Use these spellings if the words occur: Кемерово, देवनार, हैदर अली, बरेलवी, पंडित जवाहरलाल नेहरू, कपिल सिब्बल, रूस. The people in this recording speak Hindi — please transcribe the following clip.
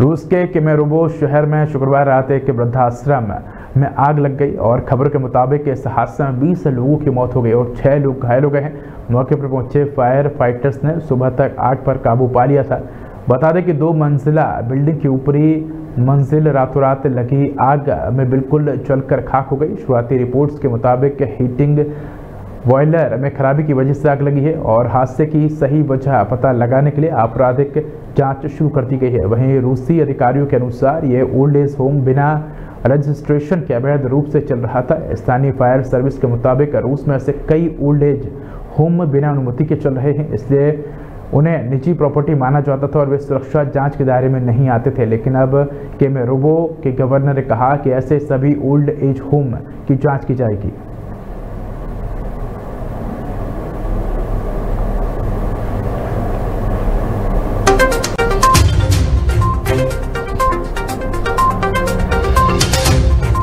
रूस के केमेरोवो शहर में शुक्रवार रात एक वृद्धाश्रम में आग लग गई और खबरों के मुताबिक इस हादसे में 20 लोगों की मौत हो गई और 6 लोग घायल हो गए हैं। मौके पर पहुंचे फायर फाइटर्स ने सुबह तक आग पर काबू पा लिया था। बता दें कि 2 मंजिला बिल्डिंग की ऊपरी मंजिल रातों रात लगी आग में बिल्कुल जलकर खाक हो गई। शुरुआती रिपोर्ट्स के मुताबिक हीटिंग बॉयलर में खराबी की वजह से आग लगी है और हादसे की सही वजह पता लगाने के लिए आपराधिक जांच शुरू कर दी गई है। वहीं रूसी अधिकारियों के अनुसार ये ओल्ड एज होम बिना रजिस्ट्रेशन के अवैध रूप से चल रहा था। स्थानीय फायर सर्विस के मुताबिक रूस में ऐसे कई ओल्ड एज होम बिना अनुमति के चल रहे हैं, इसलिए उन्हें निजी प्रॉपर्टी माना जाता था और वे सुरक्षा जांच के दायरे में नहीं आते थे। लेकिन अब केमेरोवो के गवर्नर ने कहा कि ऐसे सभी ओल्ड एज होम की जाँच की जाएगी।